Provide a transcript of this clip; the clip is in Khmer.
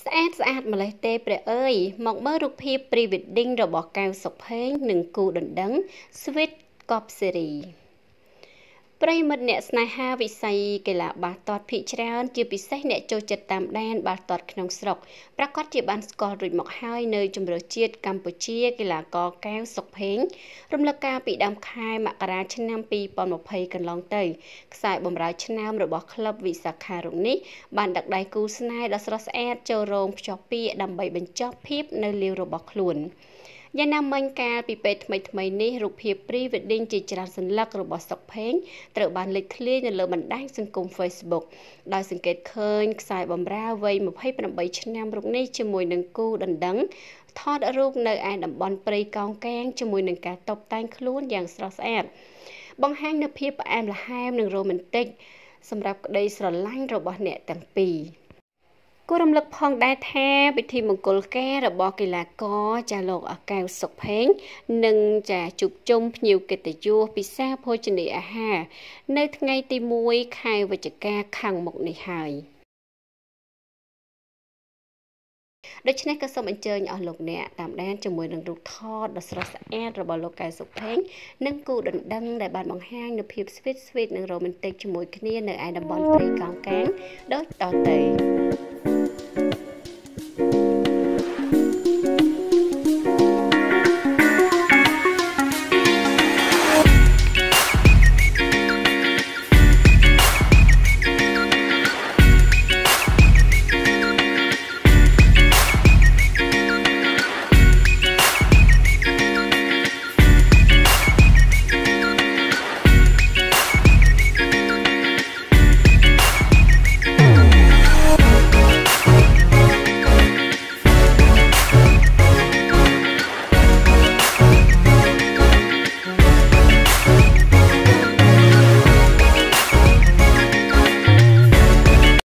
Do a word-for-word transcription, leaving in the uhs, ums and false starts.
ស្អាតស្អាតម្លេះទេព្រះអើយមកមើលរូបភាព Pre Wedding របស់ កែវ សុផេង និងគូដណ្ដឹង Sweet Cop Series ប្រិមិត្តអ្នកស្នេហាវិស័យ យ៉ាងណាមិញកាលពីពេលថ្មីៗនេះរូបភាព Pre Wedding ជាច្រើនសន្លឹករបស់សុខភេងត្រូវបានលេចធ្លាយនៅលើបណ្ដាញសង្គម Facebook ដោយសង្កេតឃើញខ្សែបម្រាវ័យ twenty-eight ឆ្នាំរូបនេះជាមួយនឹងគូដណ្ដឹងថតរូបនៅឯតំបន់ព្រៃកោងកាងជាមួយនឹងការតុបតែងខ្លួនយ៉ាងស្រស់ស្អាតបង្ហាញនូវភាពផ្អែមល្ហែមនិងរ៉ូមែនទិកសម្រាប់ក្ដីស្រឡាញ់របស់អ្នកទាំងពីរ គូរំលឹកផងដែរថាពិធីមង្គលការរបស់កីឡាករចាលោកអាកែវសុផេងនឹងចាជួបជុំភ្ញៀវកិត្តិយសពិសាភោជនីយអាហារនៅថ្ងៃទី first ខែវិច្ឆិកាខាងមុខនេះហើយ ដូច្នេះក៏សូមអញ្ជើញអស់លោកអ្នកតាមដានជាមួយនឹងរូបថតដ៏ស្រស់ស្អាតរបស់លោកកែវសុផេងនិងគូដណ្ដឹងដែលបានបង្ហាញនូវភាព sweet sweet និង romantic ជាមួយគ្នានៅឯតំបន់ព្រៃកោងកាងដូចតទៅ